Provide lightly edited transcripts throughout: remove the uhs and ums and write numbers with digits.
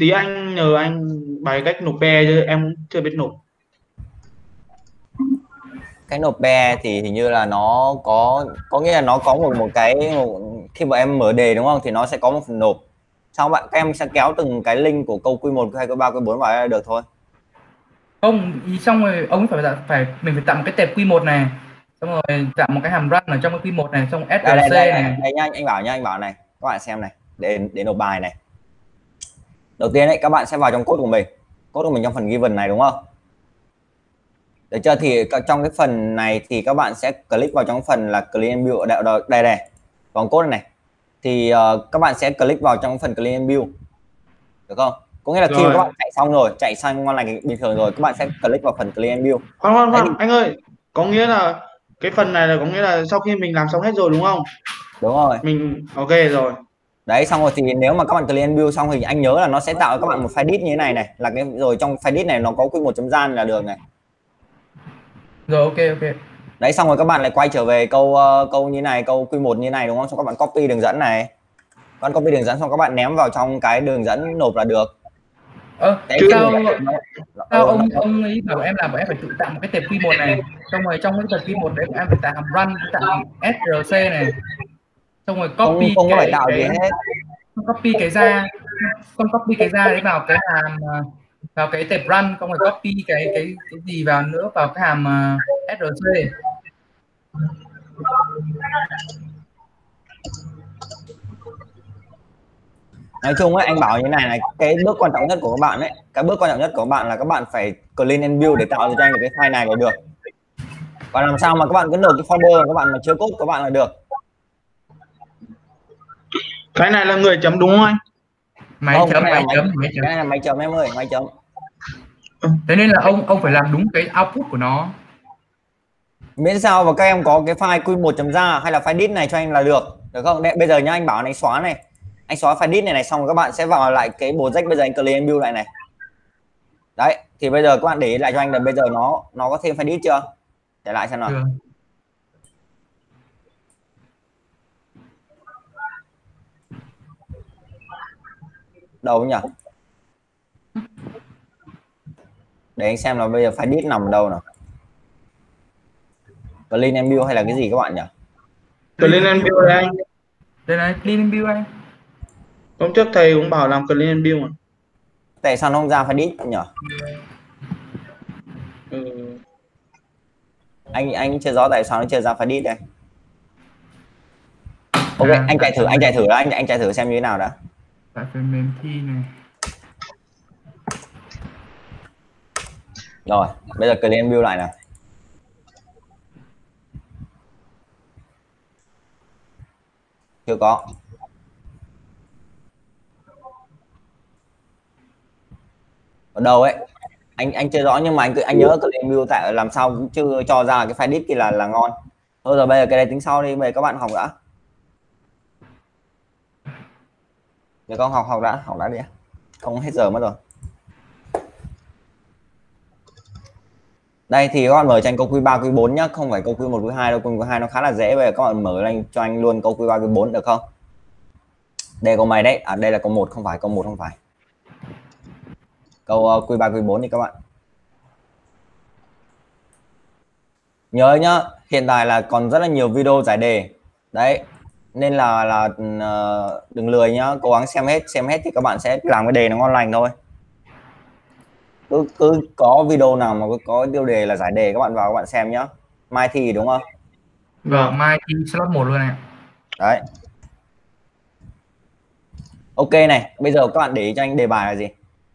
Tí anh nhờ anh bài cách nộp PE chứ em chưa biết nộp. Cái nộp PE thì hình như là nó có nghĩa là nó có một cái khi mà em mở đề đúng không thì nó sẽ có một phần nộp. Sau bạn các em sẽ kéo từng cái link của câu Q1, Q2, Q3, Q4 vào là được thôi. Không, ý xong rồi ông phải mình phải tạo một cái tệp Q1 này, xong rồi tạo một cái hàm run ở trong cái Q1 này, xong SLC này. Đây nha, anh bảo này, các bạn xem này, để nộp bài này. Đầu tiên đấy các bạn sẽ vào trong code của mình. Code của mình trong phần given này đúng không? Được chưa? Thì trong cái phần này thì các bạn sẽ click vào trong phần là clean build ở đây này. Còn code này thì các bạn sẽ click vào trong phần clean build. Được không? Có nghĩa là khi các bạn chạy xong ngon lành bình thường rồi, các bạn sẽ click vào phần clean build. Khoan, anh ơi, có nghĩa là cái phần này là có nghĩa là sau khi mình làm xong hết rồi đúng không? Đúng rồi. Mình ok rồi. Đấy, xong rồi thì nếu mà các bạn clean build xong thì anh nhớ là nó sẽ tạo cho các bạn một file disk như thế này này, là cái rồi trong file disk này nó có Q1.gian là đường này. Rồi ok. Đấy, xong rồi các bạn lại quay trở về câu như này, câu Q1 như này đúng không? Xong các bạn copy đường dẫn này. Các bạn copy đường dẫn xong các bạn ném vào trong cái đường dẫn nộp là được. Sao ông ấy bảo em là em phải tự tạo một cái tệp Q1 này, xong rồi trong cái tệp Q1 đấy em phải tạo hàm run, tạo SRC này. Xong rồi copy copy cái ra đấy vào cái hàm vào cái tệp run, xong rồi copy cái gì vào nữa vào cái hàm SRC. Nói chung ấy, anh bảo như này này, cái bước quan trọng nhất của các bạn ấy, là các bạn phải clean and build để tạo ra được cái file này là được. Và làm sao mà các bạn cứ nộp cái folder các bạn mà chưa code các bạn là được. Cái này là người chấm đúng không anh? Máy chấm. Cái này là máy chấm em ơi, máy chấm. Thế nên là ông phải làm đúng cái output của nó. Miễn sao và các em có cái file Q1.ra hay là file disk này cho anh là được, được không? Bây giờ nhá, anh bảo này xóa này. Anh xóa file disk này xong rồi các bạn sẽ vào lại cái project. Bây giờ anh clear and build lại này. Đấy, thì bây giờ các bạn để ý lại cho anh là bây giờ nó có thêm file disk chưa? Để lại xem nào. Được. Đâu nhỉ? Để anh xem là bây giờ file disk nằm ở đâu nào. Clean and build hay là cái gì các bạn nhỉ? Clean and build anh. Đây này, clean and build anh. Hôm trước thầy cũng bảo làm clean and build mà. Tại sao nó không ra file disk nhỉ? Anh chưa rõ tại sao nó chưa ra file disk đây. Ok, anh chạy thử xem như thế nào đã. Tại phần mềm thi này. Rồi, bây giờ clean and build lại nào. Chưa có. Ở đâu ấy? Anh chưa rõ nhưng mà anh nhớ clean and build tại làm sao chưa cho ra cái file disk kia là ngon. Thôi rồi bây giờ cái này tính sau đi, bây giờ các bạn học đã. Để con học đã đi, không hết giờ mất rồi. Đây thì các bạn mở cho anh câu Q3, Q4 nhá, không phải câu Q1, Q2 đâu, câu Q2 nó khá là dễ. Bây giờ các bạn mở lên cho anh luôn câu Q3, Q4 được không? Đây câu mày đấy, à đây là câu 1 không phải, câu 1 không phải. Câu Q3, Q4 đi các bạn. Nhớ nhá, hiện tại là còn rất là nhiều video giải đề. Đấy. Nên là đừng lười nhá, cố gắng xem hết thì các bạn sẽ làm cái đề nó ngon lành thôi. Cứ có video nào mà có tiêu đề là giải đề các bạn vào các bạn xem nhá. Mai thi đúng không? Vâng, mai thi slot 1 luôn này. Đấy. Ok này, bây giờ các bạn để ý cho anh đề bài là gì?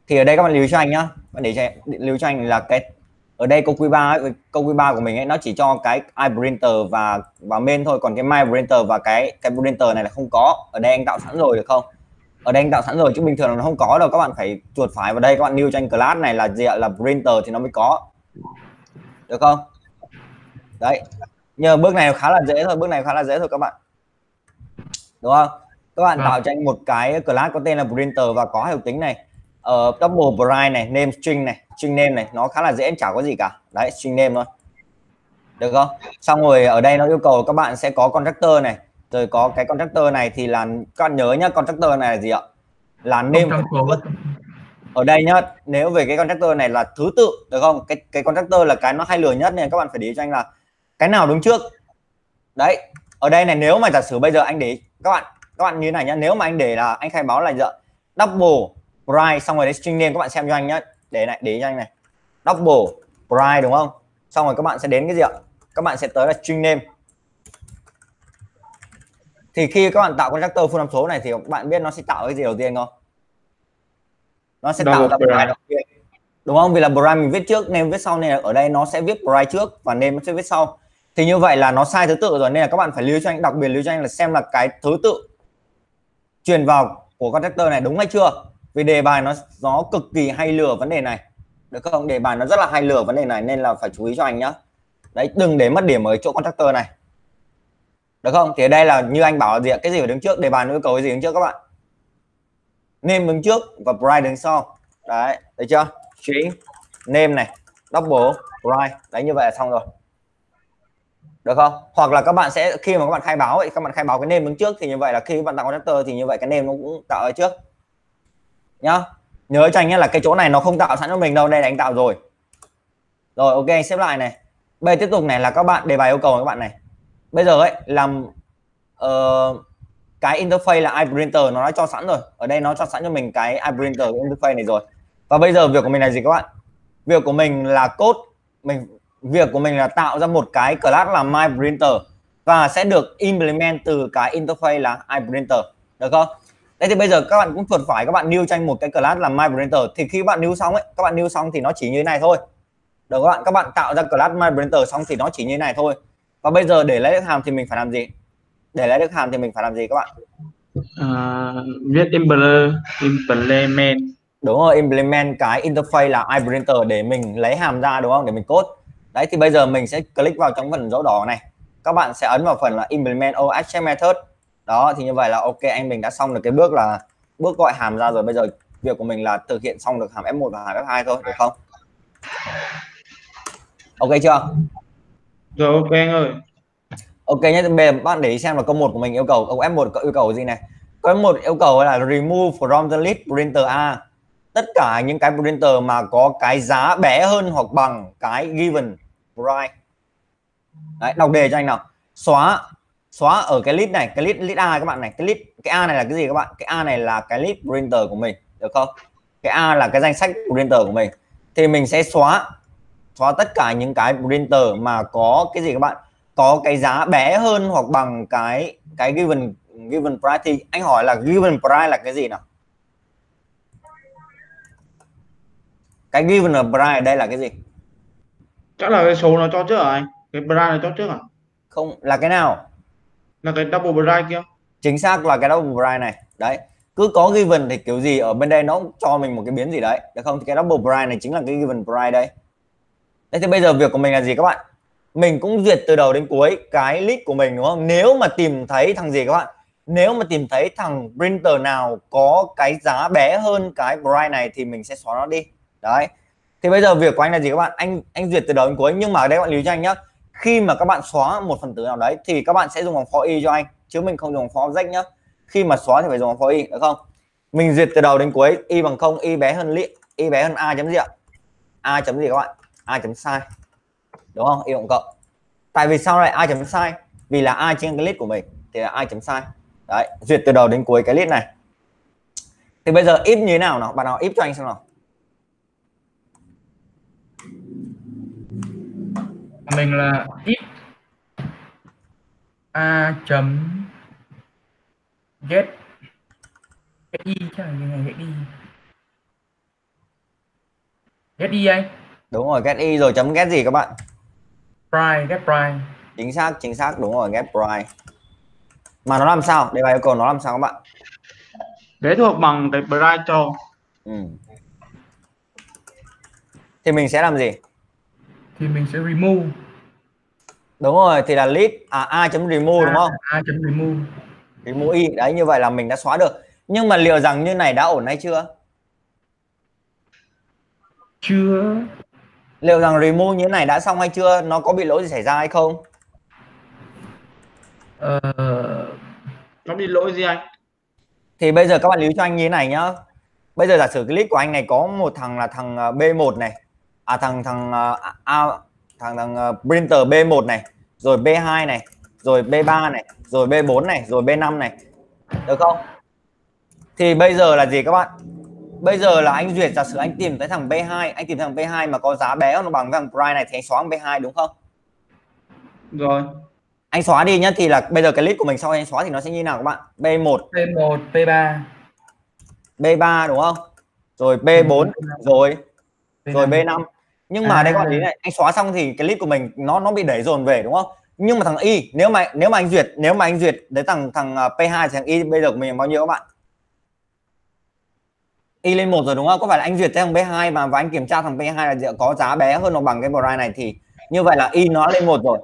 Thì ở đây các bạn lưu ý cho anh nhá. Bạn để lưu ý cho anh là cái ở đây câu Q3 ấy, câu Q3 của mình ấy nó chỉ cho cái iPrinter và main thôi, còn cái myPrinter và cái printer này là không có. Ở đây anh tạo sẵn rồi được không? Ở đây anh tạo sẵn rồi chứ bình thường là nó không có đâu, các bạn phải chuột phải vào đây các bạn new cho anh class này là gì ạ? Là printer thì nó mới có. Được không? Đấy. Nhờ bước này khá là dễ thôi, các bạn. Đúng không? Các bạn tạo cho anh một cái class có tên là printer và có hiệu tính này. Double bright này, name string này, string name này, nó khá là dễ, chả có gì cả. Đấy, string name thôi. Được không? Xong rồi ở đây nó yêu cầu các bạn sẽ có constructor này, rồi có cái constructor này thì là các bạn nhớ nhá, constructor này là gì ạ? là name ở đây nhá. Nếu về cái constructor này là thứ tự được không, cái constructor là cái nó hay lừa nhất nên các bạn phải để ý cho anh là cái nào đúng trước đấy. Ở đây này, nếu mà giả sử bây giờ anh để các bạn như này nhá, nếu mà anh để là anh khai báo là double price xong rồi đấy string name, các bạn xem cho anh nhá, để lại để cho anh này double price đúng không, xong rồi các bạn sẽ đến cái gì ạ, các bạn sẽ tới là string name. Thì khi các bạn tạo constructor full số này thì các bạn biết nó sẽ tạo cái gì đầu tiên không? Nó sẽ tạo ra price đầu tiên đúng không, vì là price mình viết trước name viết sau nên là ở đây nó sẽ viết price trước và name nó sẽ viết sau. Thì như vậy là nó sai thứ tự rồi nên là các bạn phải lưu cho anh, đặc biệt lưu cho anh là xem là cái thứ tự truyền vào của constructor này đúng hay chưa, vì đề bài nó cực kỳ hay lừa vấn đề này được không, đề bài nó rất là hay lừa vấn đề này nên là phải chú ý cho anh nhá. Đấy, đừng để mất điểm ở chỗ constructor này được không. Thì ở đây là như anh bảo là gì ạ, cái gì phải đứng trước, đề bài nó yêu cầu cái gì đứng trước các bạn, name đứng trước và price đứng sau đấy, thấy chưa, string name này double price đấy, như vậy là xong rồi được không. Hoặc là các bạn sẽ khi mà các bạn khai báo ấy, các bạn khai báo cái name đứng trước thì như vậy là khi các bạn tạo constructor thì như vậy cái name nó cũng tạo ở trước nhá. Nhớ cho anh nhé là cái chỗ này nó không tạo sẵn cho mình đâu, đây là anh tạo rồi. Rồi ok, anh xếp lại này. Bây giờ tiếp tục này là các bạn đề bài yêu cầu các bạn này. Bây giờ ấy làm cái interface là iPrinter nó đã cho sẵn rồi. Ở đây nó cho sẵn cho mình cái iPrinter interface này rồi. Và bây giờ việc của mình là gì các bạn? Việc của mình là code, việc của mình là tạo ra một cái class là myPrinter và sẽ được implement từ cái interface là iPrinter được không? Đấy thì bây giờ các bạn cũng chuột phải, các bạn new cho anh một cái class là myPrinter. Thì khi các bạn new xong ấy, các bạn new xong thì nó chỉ như thế này thôi. Được các bạn tạo ra class myPrinter xong thì nó chỉ như thế này thôi. Và bây giờ để lấy được hàm thì mình phải làm gì? Để lấy được hàm thì mình phải làm gì các bạn? Viết implement. Đúng rồi, implement cái interface là iPrinter để mình lấy hàm ra đúng không? Để mình code. Đấy thì bây giờ mình sẽ click vào trong phần dấu đỏ này. Các bạn sẽ ấn vào phần là implement object method. Đó thì như vậy là ok, anh mình đã xong được cái bước là bước gọi hàm ra rồi. Bây giờ việc của mình là thực hiện xong được hàm F1 và hàm F2 thôi được không? Ok chưa? Rồi ok anh ơi. Ok nhé, bây giờ bạn để ý xem là câu 1 của mình yêu cầu, câu F1 yêu cầu gì này. Câu F1 yêu cầu là remove from the list printer A tất cả những cái printer mà có cái giá bé hơn hoặc bằng cái given price. Đấy, đọc đề cho anh nào. Xóa ở cái list này, cái list A các bạn này, cái A này là cái gì các bạn? Cái A này là cái list printer của mình, được không? Cái A là cái danh sách printer của mình. Thì mình sẽ xóa tất cả những cái printer mà có cái gì các bạn? Có cái giá bé hơn hoặc bằng cái given price. Thì anh hỏi là given price là cái gì nào? Cái given price ở đây là cái gì? Chắc là cái số nó cho trước hả anh? Cái price nó cho trước hả? Không, là cái nào? Là cái double price kia. Chính xác là cái double price này. Đấy, cứ có given thì kiểu gì ở bên đây nó cũng cho mình một cái biến gì đấy, được không? Thì cái double price này chính là cái given price đấy. Đấy thì bây giờ việc của mình là gì các bạn? Mình cũng duyệt từ đầu đến cuối cái list của mình đúng không? Nếu mà tìm thấy thằng gì các bạn? Nếu mà tìm thấy thằng printer nào có cái giá bé hơn cái price này thì mình sẽ xóa nó đi. Đấy. Thì bây giờ việc của anh là gì các bạn? Anh duyệt từ đầu đến cuối, nhưng mà ở đây các bạn lưu cho anh nhá. Khi mà các bạn xóa một phần tử nào đấy thì các bạn sẽ dùng bằng for i cho anh, chứ mình không dùng for object nhá. Khi mà xóa thì phải dùng bằng for i được không? Mình duyệt từ đầu đến cuối i bằng 0, i bé hơn a chấm gì ạ? A chấm gì các bạn? A chấm size. Đúng không? I cộng cộng. Tại vì sao lại a chấm size? Vì là a trên cái list của mình thì là a chấm size. Đấy, duyệt từ đầu đến cuối cái list này. Thì bây giờ if như thế nào nào? Bạn nào if cho anh xem nào. Mình là if a chấm get get y chứ là như get y, get y anh đúng rồi, get y rồi chấm get gì các bạn? Price, get price. Chính xác, chính xác, đúng rồi, get price. Mà nó làm sao để bài yêu cầu nó làm sao các bạn? Để thuộc bằng cái price cho thì mình sẽ làm gì? Thì mình sẽ remove. Đúng rồi, thì là list a.remove đúng không? A.remove. Remove i. Đấy, như vậy là mình đã xóa được. Nhưng mà liệu rằng như này đã ổn hay chưa? Chưa. Liệu rằng remove như thế này đã xong hay chưa? Nó có bị lỗi gì xảy ra hay không? Nó bị lỗi gì anh? Thì bây giờ các bạn lưu cho anh như thế này nhá. Bây giờ giả sử cái list của anh này có một thằng là thằng B1 này, thằng printer B1 này, rồi B2 này, rồi B3 này, rồi B4 này, rồi B5 này, được không? Thì bây giờ là gì các bạn? Bây giờ là anh Duyệt, giả sử anh tìm tới thằng B2, anh tìm thằng B2 mà có giá bé hơn nó bằng thằng price này thì anh xóa thằng B2 đúng không? Rồi. Anh xóa đi nhá, thì là bây giờ cái list của mình sau khi anh xóa thì nó sẽ như nào các bạn? B1, B3 đúng không? Rồi B4, rồi B5. Nhưng mà đây các bạn ý này, anh xóa xong thì cái list của mình nó bị đẩy dồn về đúng không? Nhưng mà thằng Y, nếu mà anh Duyệt, đến thằng P2 thì thằng Y bây giờ của mình là bao nhiêu các bạn? Y lên 1 rồi đúng không? Có phải là anh Duyệt tới thằng B2 mà và anh kiểm tra thằng P2 là có giá bé hơn nó bằng cái price này thì như vậy là Y nó lên 1 rồi.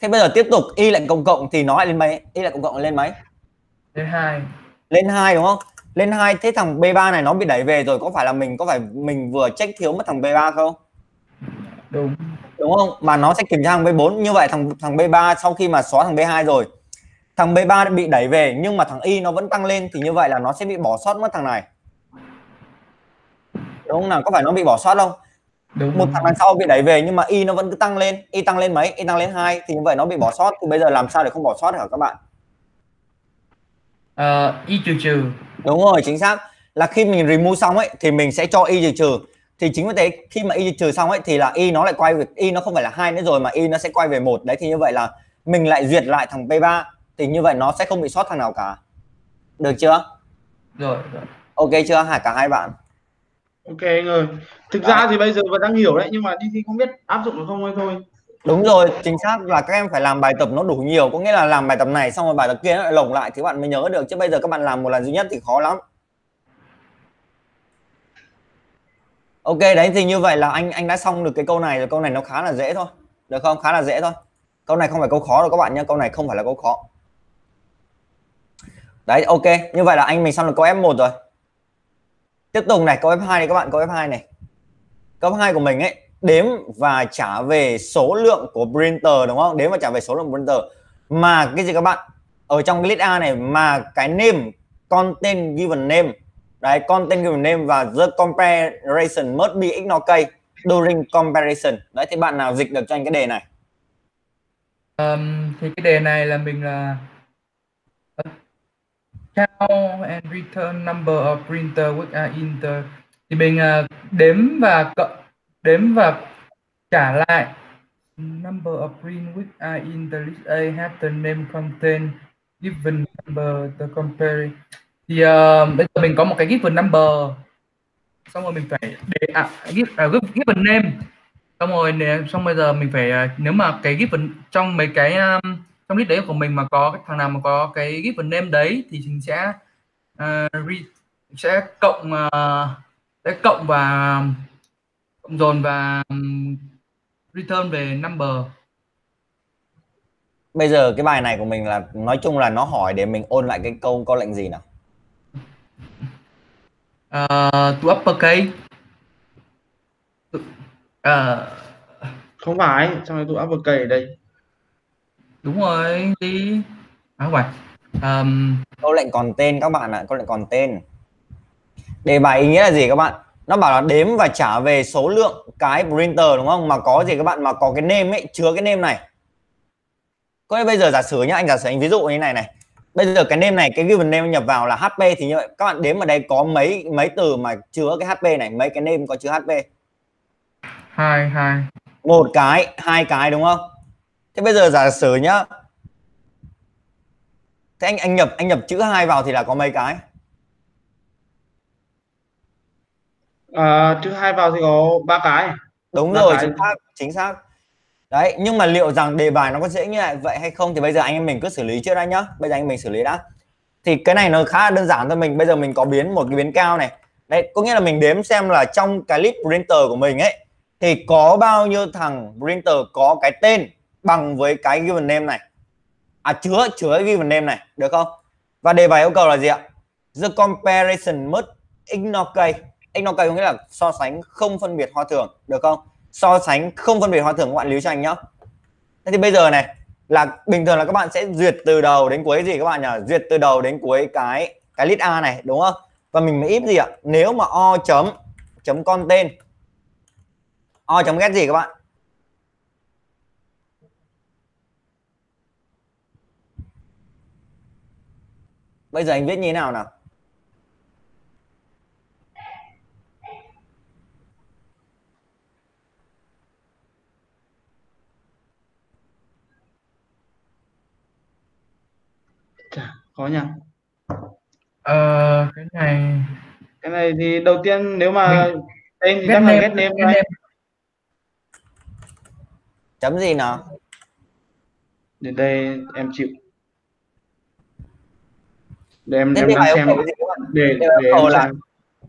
Thế bây giờ tiếp tục Y lại cộng cộng thì nó lại lên mấy? Y lại cộng cộng lên mấy? Lên 2. Lên 2 đúng không? Lên 2, thế thằng B3 này nó bị đẩy về rồi, có phải là mình vừa check thiếu mất thằng B3 không? Đúng. Đúng không? Mà nó sẽ kiểm tra thằng B4, như vậy thằng B3 sau khi mà xóa thằng B2 rồi, thằng B3 đã bị đẩy về nhưng mà thằng Y nó vẫn tăng lên thì như vậy là nó sẽ bị bỏ sót mất thằng này. Đúng không nào? Có phải nó bị bỏ sót không? Đúng. Một thằng đằng sau bị đẩy về nhưng mà Y nó vẫn cứ tăng lên. Y tăng lên mấy? Y tăng lên 2 thì như vậy nó bị bỏ sót. Thì bây giờ làm sao để không bỏ sót hả các bạn? Y trừ. Đúng rồi, chính xác. Là khi mình remove xong ấy thì mình sẽ cho Y trừ. Thì chính vì thế khi mà Y trừ xong ấy thì là Y nó lại quay về, Y nó không phải là 2 nữa rồi mà Y nó sẽ quay về 1. Đấy thì như vậy là mình lại duyệt lại thằng P3 thì như vậy nó sẽ không bị sót thằng nào cả. Được chưa? Rồi. Ok chưa hả cả hai bạn? Ok anh ơi, thực ra thì bây giờ vẫn đang hiểu đấy nhưng mà đi không biết áp dụng được không hay thôi. Đúng rồi, chính xác là các em phải làm bài tập nó đủ nhiều, có nghĩa là làm bài tập này xong rồi bài tập kia nó lại lồng lại thì bạn mới nhớ được, chứ bây giờ các bạn làm một lần duy nhất thì khó lắm. Ok, đấy thì như vậy là anh đã xong được cái câu này rồi, câu này nó khá là dễ thôi. Được không? Khá là dễ thôi. Câu này không phải câu khó đâu các bạn nhé, câu này không phải là câu khó. Đấy, ok, như vậy là mình xong được câu F1 rồi. Tiếp tục này, câu F2 này các bạn, câu F2 này. Câu F2 của mình ấy, đếm và trả về số lượng của printer đúng không? Đếm và trả về số lượng printer. Mà cái gì các bạn? Ở trong cái list A này mà cái name, content given name. Đấy, content given name và the comparison must be ignored during comparison. Đấy, thì bạn nào dịch được cho anh cái đề này? Thì cái đề này là mình là count and return number of printer which are in the, thì mình đếm và trả lại number of print which are in the list A have the name contain given number the compare. Thì bây giờ mình có một cái given number xong rồi mình phải để given name xong rồi bây giờ mình phải nếu mà cái given trong mấy cái trong list đấy của mình mà có thằng nào mà có cái given name đấy thì mình sẽ cộng và cộng dồn và return về number. Bây giờ cái bài này của mình là nói chung là nó hỏi để mình ôn lại cái câu lệnh gì nào? To uppercase. Không phải, sao lại to uppercase ở đây? Đúng rồi đi không phải câu lệnh còn tên các bạn ạ, câu lệnh còn tên. Đề bài ý nghĩa là gì các bạn? Nó bảo là đếm và trả về số lượng cái printer đúng không, mà có gì các bạn, mà có cái name ấy, chứa cái name này. Có bây giờ giả sử nhá, anh giả sử anh ví dụ như này này, bây giờ cái name này, cái given name nhập vào là HP thì như vậy các bạn đếm ở đây có mấy từ mà chứa cái HP này, mấy cái name có chứa HP? Một cái, hai cái đúng không? Thế bây giờ giả sử nhá, thế anh nhập chữ 2 vào thì là có mấy cái? Chữ 2 vào thì có 3 cái. Đúng rồi, chính xác. Đấy, nhưng mà liệu rằng đề bài nó có dễ như vậy hay không thì bây giờ anh em mình cứ xử lý trước đã nhá. Bây giờ anh em mình xử lý đã. Thì cái này nó khá là đơn giản thôi, bây giờ mình có một cái biến cao này. Đấy, có nghĩa là mình đếm xem là trong cái list printer của mình ấy thì có bao nhiêu thằng printer có cái tên bằng với cái given name này, chứa given name này, được không? Và đề bài yêu cầu là gì ạ? The comparison must ignore k. Ignore k nghĩa là so sánh không phân biệt hoa thường, được không? So sánh không phân biệt hoa thường, các bạn lưu cho anh nhá. Thế thì bây giờ này là bình thường là các bạn sẽ duyệt từ đầu đến cuối cái gì các bạn nhỉ? Duyệt từ đầu đến cuối cái cái list A này đúng không? Và mình mới if gì ạ? Nếu mà o chấm chấm con tên, o chấm get gì các bạn? Bây giờ anh viết như thế nào nào? Chà, khó nhỉ? Cái này thì đầu tiên nếu mà tên thì chắc là get name này. Chấm gì nào? Đến đây em chịu. Để em đang xem để là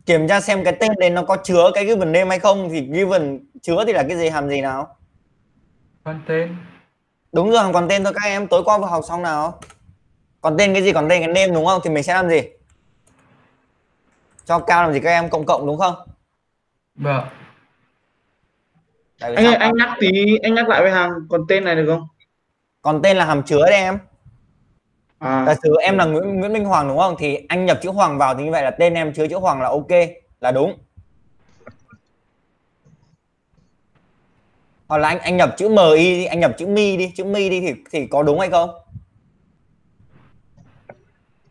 kiểm tra xem cái tên đấy nó có chứa cái given name hay không, thì given chứa thì là cái gì, hàm gì nào? Còn tên. Đúng rồi, hàm còn tên thôi, các em tối qua vừa học xong nào. Còn tên cái gì? Còn tên cái name đúng không? Thì mình sẽ làm gì? Cho cao làm gì các em? Cộng cộng đúng không? Vâng. Anh nhắc tí, anh nhắc lại với hàng còn tên này được không? Còn tên là hàm chứa đấy em. Giả sử em là Nguyễn Minh Hoàng đúng không? Thì anh nhập chữ Hoàng vào thì như vậy là tên em chứa chữ Hoàng là ok, là đúng. Hoặc là anh nhập chữ MI đi, anh nhập chữ Mi đi, thì có đúng hay không?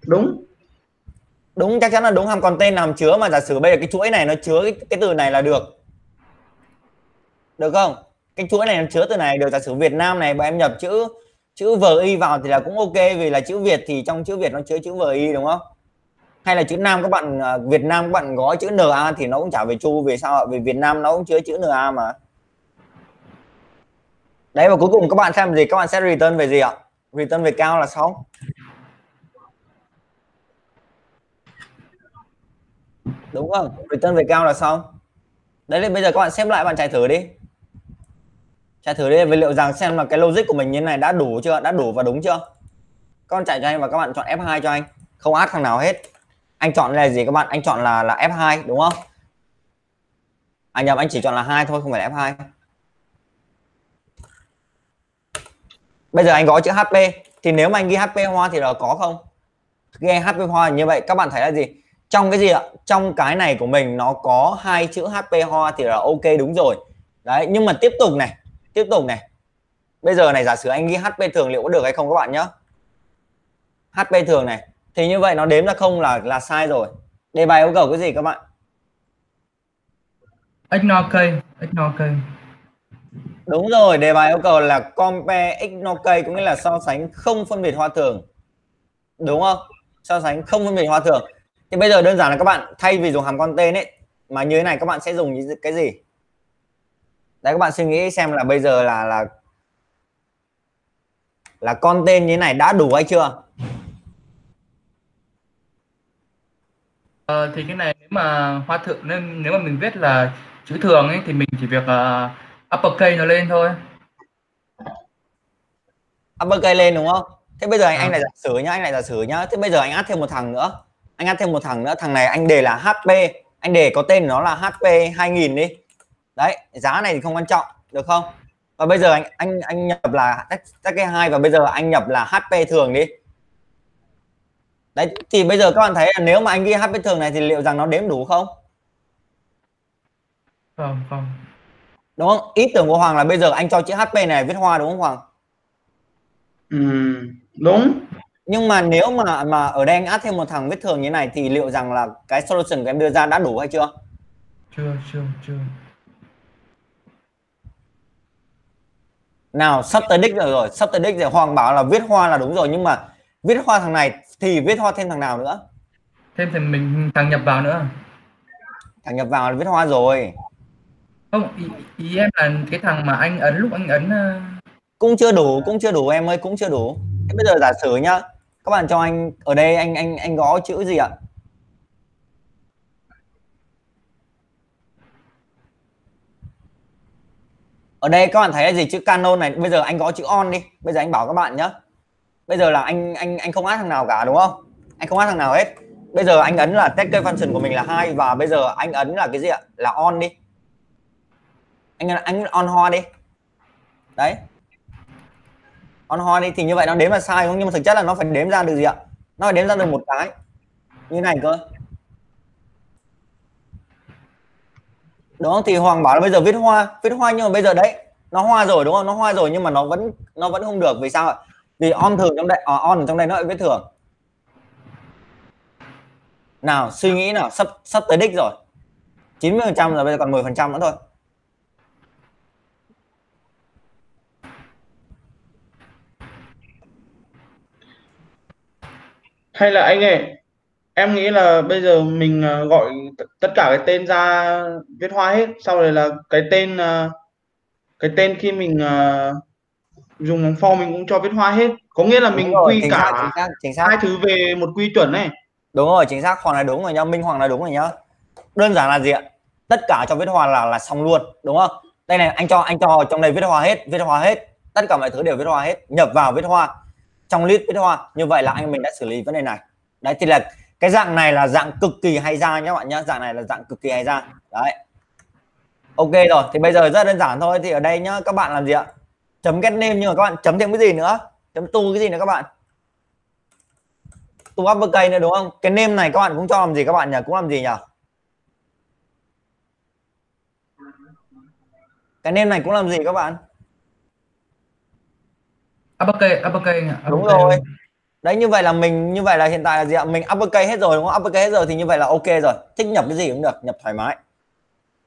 Đúng. Đúng, chắc chắn là đúng, hàm còn tên là hàm chứa mà. Giả sử bây giờ cái chuỗi này nó chứa cái từ này là được. Được không? Cái chuỗi này nó chứa từ này được. Giả sử Việt Nam này, bọn em nhập chữ VI vào thì là cũng ok, vì là chữ Việt thì trong chữ Việt nó chứa chữ VI đúng không? Hay là chữ Nam các bạn, Việt Nam các bạn gói chữ NA thì nó cũng chả về chu, vì sao ạ? Vì Việt Nam nó cũng chứa chữ NA mà. Đấy, và cuối cùng các bạn xem gì? Các bạn sẽ return về gì ạ? Return về cao là xong. Đúng không? Return về cao là xong. Đấy thì bây giờ các bạn xếp lại, bạn chạy thử đi. Chạy thử đi, về liệu rằng xem là cái logic của mình như thế này đã đủ chưa? Đã đủ và đúng chưa? Các bạn chạy cho anh và các bạn chọn F2 cho anh. Không add thằng nào hết. Anh chọn là gì các bạn? Anh chọn là F2 đúng không? À nhầm, anh chỉ chọn là 2 thôi, không phải là F2. Bây giờ anh gõ chữ HP. Thì nếu mà anh ghi HP hoa thì là có không? Ghi HP hoa như vậy, các bạn thấy là gì? Trong cái gì ạ? Trong cái này của mình nó có 2 chữ HP hoa thì là ok, đúng rồi. Đấy, nhưng mà tiếp tục này. Bây giờ này, giả sử anh ghi HP thường liệu có được hay không các bạn nhé? HP thường này. Thì như vậy nó đếm ra không là sai rồi. Đề bài yêu cầu cái gì các bạn? XNOK. Đúng rồi, đề bài yêu cầu là compare XNOK, có nghĩa là so sánh không phân biệt hoa thường. Đúng không? So sánh không phân biệt hoa thường. Thì bây giờ đơn giản là các bạn thay vì dùng hàm con tên ấy mà như thế này, các bạn sẽ dùng cái gì? Đấy, các bạn suy nghĩ xem là bây giờ là con tên như thế này đã đủ hay chưa? Thì cái này nếu mà hoa thượng, nên nếu mà mình viết là chữ thường ấy thì mình chỉ việc uppercase nó lên thôi. Uppercase lên đúng không? Thế bây giờ anh lại giả sử nhá, Thế bây giờ anh add thêm một thằng nữa. Thằng này anh đề là HP, anh đề có tên nó là HP 2000 đi. Đấy, giá này thì không quan trọng, được không? Và bây giờ anh nhập là HK2 và bây giờ anh nhập là HP thường đi. Đấy, thì bây giờ các bạn thấy là nếu mà anh ghi HP thường này thì liệu rằng nó đếm đủ không? Không. Đúng không? Ý tưởng của Hoàng là bây giờ anh cho chữ HP này viết hoa đúng không Hoàng? Đúng. Nhưng mà nếu mà ở đây anh add thêm một thằng viết thường như này thì liệu rằng là cái solution của em đưa ra đã đủ hay chưa? Chưa. Nào, sắp tới đích rồi. Hoàng bảo là viết hoa là đúng rồi, nhưng mà viết hoa thằng này thì viết hoa thêm thằng nào nữa? Thêm thì mình thằng nhập vào nữa. Thằng nhập vào là viết hoa rồi. Không, ý em là cái thằng mà anh ấn lúc anh ấn cũng chưa đủ, em ơi, cũng chưa đủ. Thế bây giờ giả sử nhá, các bạn cho anh ở đây anh gõ chữ gì ạ? Ở đây các bạn thấy là gì? Chữ Canon này, bây giờ anh gõ chữ on đi. Bây giờ anh bảo các bạn nhá. Bây giờ là anh không add thằng nào cả đúng không? Anh không add thằng nào hết. Bây giờ anh ấn là take function của mình là 2 và bây giờ anh ấn là cái gì ạ? Là on đi. Anh on hoa đi. Đấy. On hoa đi thì như vậy nó đếm là sai không? Nhưng mà thực chất là nó phải đếm ra được gì ạ? Nó phải đếm ra được một cái. như này cơ. Đó thì Hoàng bảo là bây giờ viết hoa, nhưng mà bây giờ đấy nó hoa rồi đúng không, nó hoa rồi nhưng mà nó vẫn không được. Vì sao ạ? Vì on thường trong đây, on trong đây nó lại viết thường. Nào suy nghĩ nào, sắp tới đích rồi, 90% rồi, bây giờ còn 10% nữa thôi. Hay là anh ơi, em nghĩ là bây giờ mình gọi tất cả cái tên ra viết hoa hết, sau rồi là cái tên khi mình dùng bằng for mình cũng cho viết hoa hết, có nghĩa là mình quy cả hai thứ về một quy chuẩn này. Đúng rồi, chính xác. Hoàng là đúng rồi nhá, Minh Hoàng là đúng rồi nhá. Đơn giản là gì ạ? Tất cả cho viết hoa là xong luôn, đúng không? Đây này, anh cho trong đây viết hoa hết, tất cả mọi thứ đều viết hoa hết, nhập vào viết hoa, trong list viết hoa. Như vậy là mình đã xử lý vấn đề này. Đấy thì là cái dạng này là dạng cực kỳ hay ra nhá bạn nhá, dạng này là dạng cực kỳ hay ra. Đấy. Ok rồi, thì bây giờ rất đơn giản thôi. Thì ở đây nhá, các bạn làm gì ạ? Chấm get name, nhưng mà các bạn chấm thêm cái gì nữa? Chấm tu cái gì nữa các bạn? Tu uppercase nữa đúng không? Cái name này các bạn cũng cho làm gì các bạn nhỉ? Cũng làm gì nhỉ? Cái name này cũng làm gì các bạn? Uppercase. Đúng rồi. Đấy, như vậy là hiện tại là gì ạ? Mình uppercase hết rồi đúng không? Uppercase hết rồi thì như vậy là ok rồi. Thích nhập cái gì cũng được, nhập thoải mái.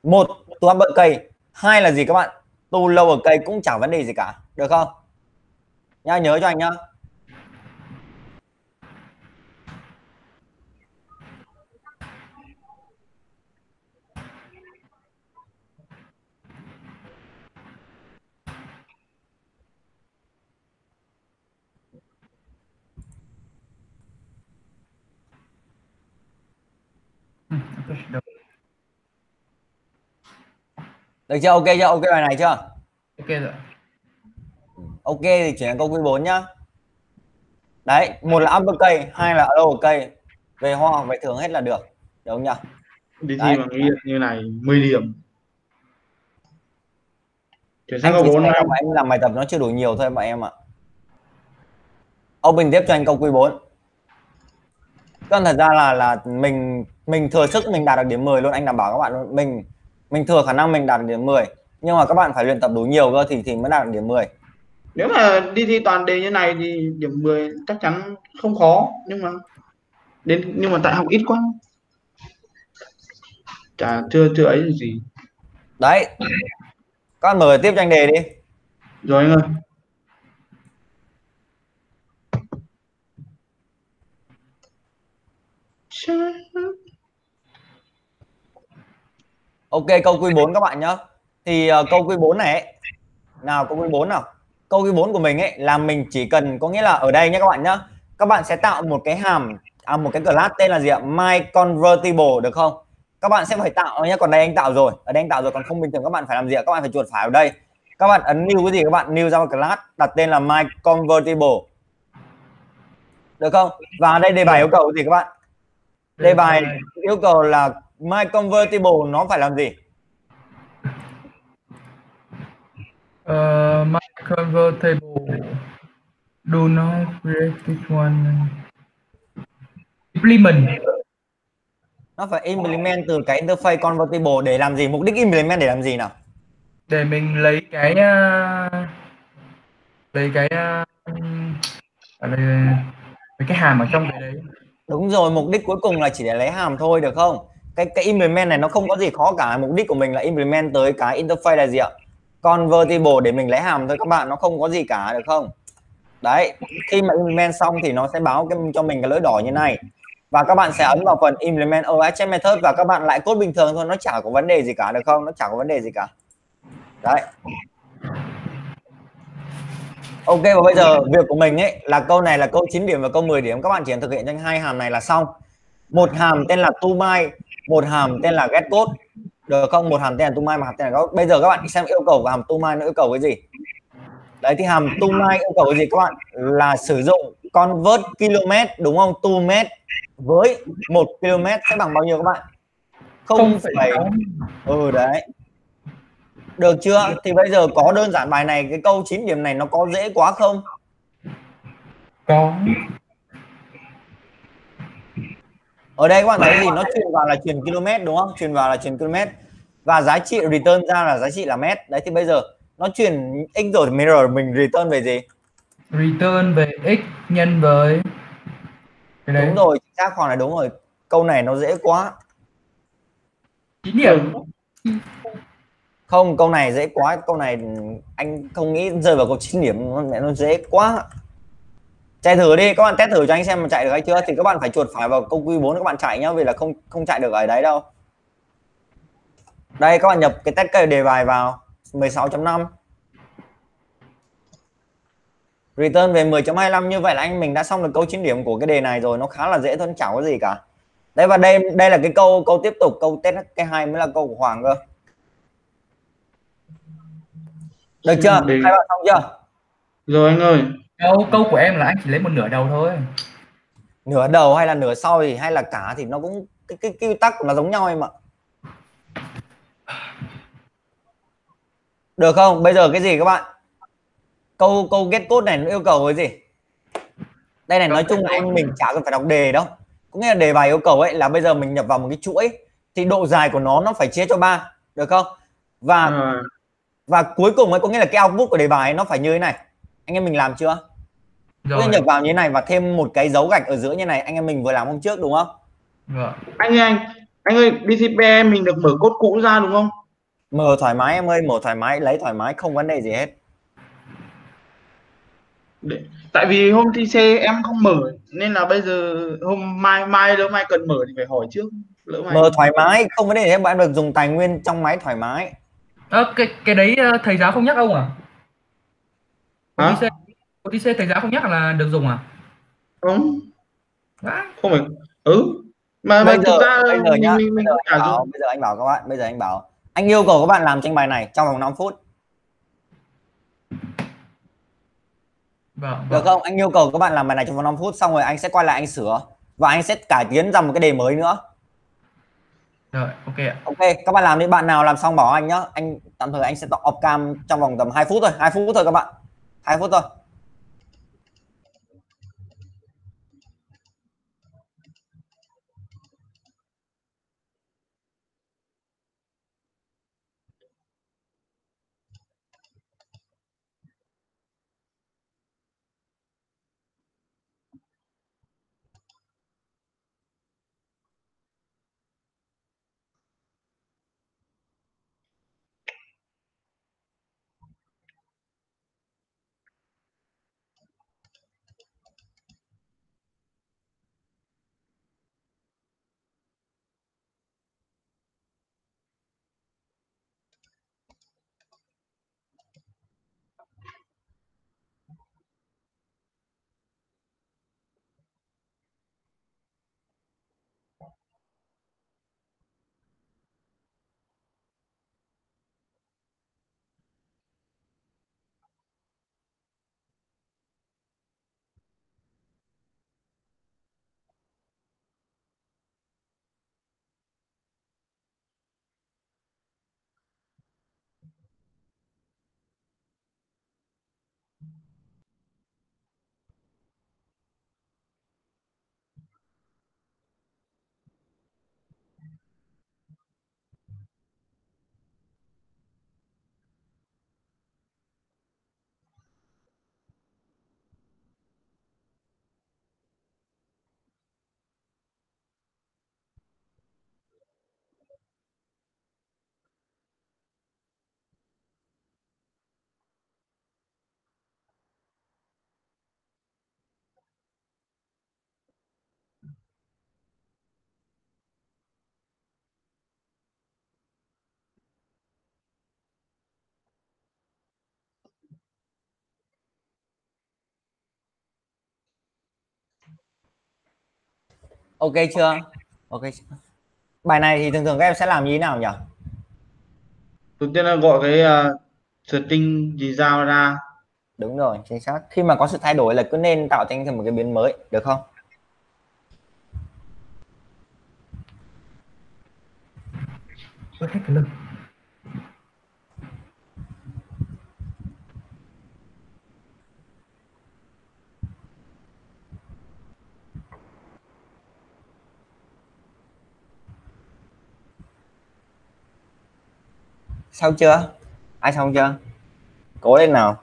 Một, tu uppercase. Hai là gì các bạn? Tu lowercase cũng chẳng vấn đề gì cả. Được không? Nhá, nhớ cho anh nhá. Được chưa? Ok chưa? Ok bài này chưa? Ok rồi. Ok thì chuyển sang câu quý 4 nhá. Đấy, một là uppercase, hai là lowercase. Về hoa hoặc về thường hết là được. Được không nhỉ? Đi thi bằng như này 10 điểm. Chuyển sang câu 4 nào. Anh làm bài tập nó chưa đủ nhiều thôi mọi em ạ. Open tiếp cho anh câu quý 4. Còn thật ra là mình thừa sức mình đạt được điểm 10 luôn, anh đảm bảo các bạn luôn. Mình thừa khả năng mình đạt được điểm 10, nhưng mà các bạn phải luyện tập đủ nhiều cơ thì mới đạt được điểm 10. Nếu mà đi thi toàn đề như này thì điểm 10 chắc chắn không khó, nhưng mà tại học ít quá. Chả chưa ấy là gì. Đấy. Các bạn mở tiếp cho anh đề đi. Rồi anh ơi. Ok, câu Q4 các bạn nhá. Thì câu Q4 này ấy, nào câu Q4 nào. Câu Q4 của mình ấy là mình chỉ cần, có nghĩa là ở đây nhé các bạn nhá. Các bạn sẽ tạo một cái hàm, một cái class tên là gì ạ? MyConvertible được không? Các bạn sẽ phải tạo nhé, còn đây anh tạo rồi. Ở đây anh tạo rồi còn không bình thường các bạn phải làm gì ạ? Các bạn phải chuột phải ở đây. Các bạn ấn new cái gì các bạn? New ra một class đặt tên là MyConvertible. Được không? Và đây đề bài yêu cầu gì các bạn? Đề bài yêu cầu là MyConvertible nó phải làm gì? MyConvertible do not create this one implement. Nó phải implement từ cái interface convertible để làm gì? Mục đích implement để làm gì nào? Để mình lấy cái hàm ở trong cái đấy. Đúng rồi, mục đích cuối cùng là chỉ để lấy hàm thôi được không? Cái implement này nó không có gì khó cả, mục đích của mình là implement tới cái interface là gì ạ? Convertible để mình lấy hàm thôi các bạn, nó không có gì cả được không? Đấy, khi mà implement xong thì nó sẽ báo cho mình cái lỗi đỏ như này. Và các bạn sẽ ấn vào phần implement OSCF method và các bạn lại code bình thường thôi, nó chả có vấn đề gì cả được không? Nó chả có vấn đề gì cả. Đấy. Ok, và bây giờ việc của mình ấy là câu này là câu 9 điểm và câu 10 điểm, các bạn chỉ cần thực hiện cho hai hàm này là xong. Một hàm tên là toMy, một hàm tên là getCode. Được không? Một hàm tên là toMy, một hàm tên là getCode. Bây giờ các bạn xem yêu cầu của hàm toMy nó yêu cầu cái gì? Đấy thì hàm toMy yêu cầu cái gì các bạn? Là sử dụng convert km đúng không? toM với 1 km sẽ bằng bao nhiêu các bạn? 0,6. Ừ đấy. Được chưa? Thì bây giờ có đơn giản bài này, cái câu 9 điểm này nó có dễ quá không? Có. Ở đây các bạn thấy gì, nó truyền vào là truyền km đúng không? Truyền vào là truyền km và giá trị return ra là giá trị là mét. Đấy thì bây giờ nó truyền x rồi mình return về gì? Return về x nhân với cái đấy. Đúng rồi, chính xác, khoảng là đúng rồi. Câu này nó dễ quá. 9 điểm. Không, câu này dễ quá, câu này anh không nghĩ rơi vào câu 9 điểm, nó dễ quá. Chạy thử đi, các bạn test thử cho anh xem mà chạy được hay chưa, thì các bạn phải chuột phải vào câu Q4 các bạn chạy nhá, vì là không chạy được ở đấy đâu. Đây các bạn nhập cái test case đề bài vào 16.5. Return về 10.25, như vậy là mình đã xong được câu 9 điểm của cái đề này rồi, nó khá là dễ thôi, chẳng có gì cả. Đấy và đây là cái câu tiếp tục, câu test cái 2 mới là câu của Hoàng cơ. Được chưa? Hai bạn xong chưa? Rồi anh ơi. Câu của em là anh chỉ lấy một nửa đầu thôi. Nửa đầu hay là nửa sau thì hay là cả thì nó cũng cái quy tắc nó giống nhau em ạ. Được không? Bây giờ cái gì các bạn? Câu get code này nó yêu cầu cái gì? Đây này, nói chung là mình chả cần phải đọc đề đâu. Có nghĩa là đề bài yêu cầu ấy là bây giờ mình nhập vào một cái chuỗi thì độ dài của nó phải chia cho 3, được không? Và cuối cùng ấy có nghĩa là cái output của đề bài ấy, nó phải như thế này. Anh em mình làm chưa? Rồi. Nhập vào như thế này và thêm một cái dấu gạch ở giữa như này, anh em mình vừa làm hôm trước đúng không? Rồi. Anh ơi, DCP mình được mở cốt cũ ra đúng không? Mở thoải mái em ơi, mở thoải mái, lấy thoải mái, không vấn đề gì hết. Tại vì hôm TC em không mở nên là bây giờ hôm mai lỡ mai cần mở thì phải hỏi trước. Mở thoải mái, không vấn đề gì hết, bạn được dùng tài nguyên trong máy thoải mái. Cái đấy thầy giáo không nhắc ông à? Của TC thầy giáo không nhắc là được dùng à? Không. Đã. Không phải. Mà bây giờ anh bảo các bạn, anh yêu cầu các bạn làm tranh bài này trong vòng 5 phút. Được không? Anh yêu cầu các bạn làm bài này trong vòng 5 phút xong rồi anh sẽ quay lại anh sửa và anh sẽ cải tiến ra một cái đề mới nữa. Rồi, ok ạ. Ok, các bạn làm đi, bạn nào làm xong bảo anh nhá. Anh tạm thời anh sẽ off cam trong vòng tầm 2 phút thôi, 2 phút thôi các bạn. 2 phút thôi. Ok chưa? Ok. Bài này thì thường thường các em sẽ làm như thế nào nhỉ? Đầu tiên là gọi cái string gì giao ra. Đúng rồi, chính xác. Khi mà có sự thay đổi là cứ nên tạo thành một cái biến mới, được không? Sao chưa? Ai xong chưa? Cố lên nào.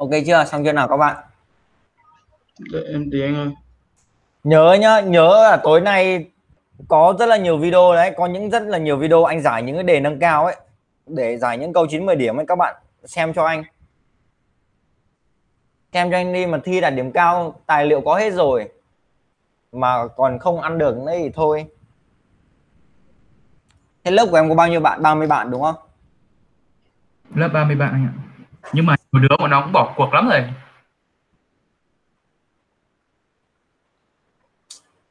Ok chưa? Xong chưa nào các bạn? Để em tí anh ơi. Nhớ nhá, nhớ là tối nay có rất là nhiều video đấy, có những rất là nhiều video anh giải những cái đề nâng cao ấy, để giải những câu 9-10 điểm ấy các bạn xem cho anh. Xem cho anh đi, mà thi đạt điểm cao, tài liệu có hết rồi mà còn không ăn được đấy thì thôi. Thế lớp của em có bao nhiêu bạn? 30 bạn đúng không? Lớp 30 bạn anh ạ. Nhưng mà một đứa bọn nó cũng bỏ cuộc lắm rồi.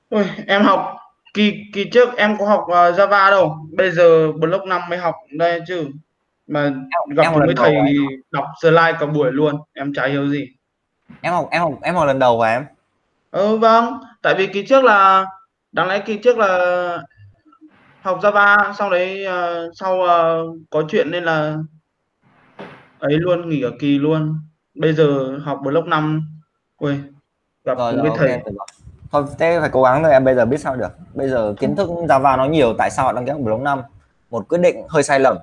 Ôi, em học kỳ trước em có học Java đâu, bây giờ block 5 mới học đây chứ, mà gặp với thầy đọc slide cả buổi luôn, em chả hiểu gì. Em học lần đầu hả em? Ừ vâng, tại vì kỳ trước là đáng lẽ kỳ trước là học Java, sau đấy có chuyện nên là ấy luôn, nghỉ ở kỳ luôn. Bây giờ học block 5. Ui, gặp rồi, không biết okay, thầy. Thôi, thế phải cố gắng thôi, em bây giờ biết sao được. Bây giờ kiến thức Java nó nhiều, tại sao họ đăng ký học block 5? Một quyết định hơi sai lầm.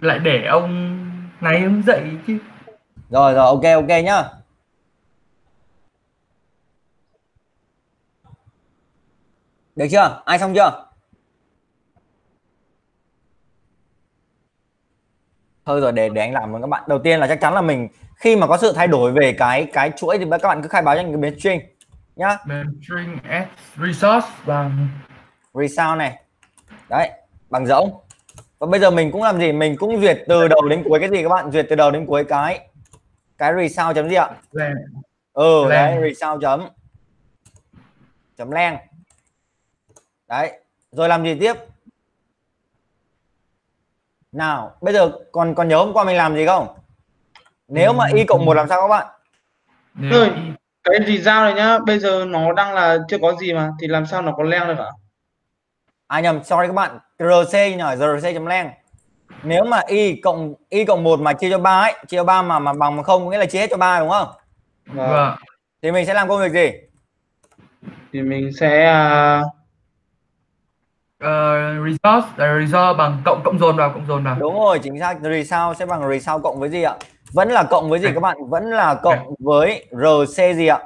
Lại để ông này ông dạy chứ. Rồi rồi, ok nhá. Được chưa? Ai xong chưa? Thôi rồi, để anh làm với các bạn. Đầu tiên là chắc chắn là mình khi mà có sự thay đổi về cái chuỗi thì các bạn cứ khai báo cho anh cái biến string nhá. Biến string s resource bằng resource này. Đấy, bằng rỗng. Và bây giờ mình cũng làm gì? Mình cũng duyệt từ đầu đến cuối cái gì các bạn? Duyệt từ đầu đến cuối cái resource chấm gì ạ? Ừ, đấy, resource chấm len. Đấy, rồi làm gì tiếp? Nào, bây giờ còn nhớ hôm qua mình làm gì không? Nếu mà y cộng 1 làm sao các bạn? Thôi, cái gì giao này nhá, bây giờ nó đang là chưa có gì mà, thì làm sao nó có len được ạ? À nhầm, sorry các bạn, RC nhỏ, RC.len. Nếu mà y cộng 1 mà chia cho 3 ấy, chia cho 3 mà bằng 0 nghĩa là chia hết cho 3 đúng không? Vâng. Thì mình sẽ làm công việc gì? Thì mình sẽ result bằng cộng dồn vào. Đúng rồi, chính xác. Result sẽ bằng result cộng với gì ạ? Vẫn là cộng với gì các bạn? Vẫn là cộng với RC gì ạ?